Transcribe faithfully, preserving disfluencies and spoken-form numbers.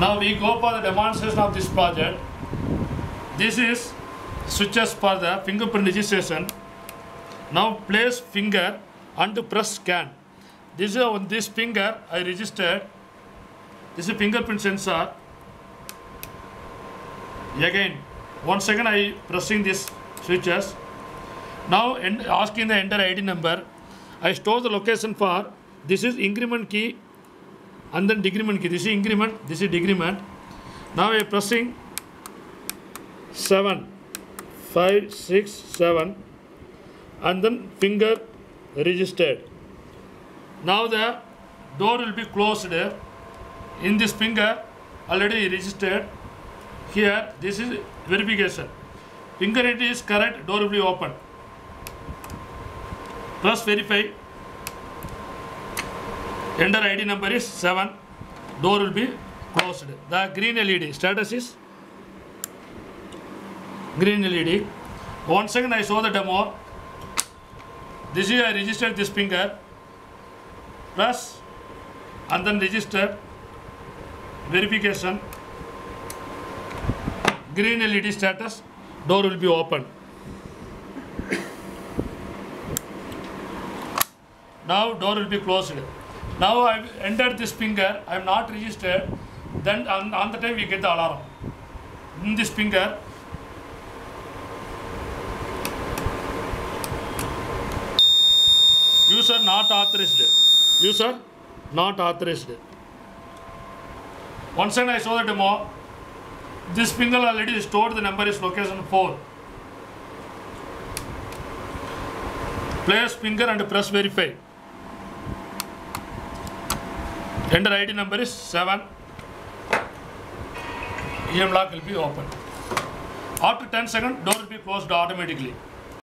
Now we go for the demonstration of this project. This is switches for the fingerprint registration. Now place finger and press scan. This is on this finger I registered. This is fingerprint sensor. Again, one second I pressing this switches. Now asking the enter I D number. I store the location for this is increment key and then decrement key. This is increment, this is decrement. Now I pressing seven, five, six, seven and then finger registered. Now the door will be closed. In this finger already registered. Here this is verification. Finger it is correct, door will be open. Press verify. Enter I D number is seven. Door will be closed. The green L E D status is green L E D. One second I show the demo. This is I registered this finger. Press and then register. Verification. Green L E D status. Door will be open. Now door will be closed. Now I have entered this finger, I am not registered, then on, on the time we get the alarm. In this finger, user not authorized, user not authorized. Once again I saw the demo, this finger already stored, the number is location four. Place finger and press verify. Enter I D number is seven. E M lock will be open. After ten seconds, door will be closed automatically.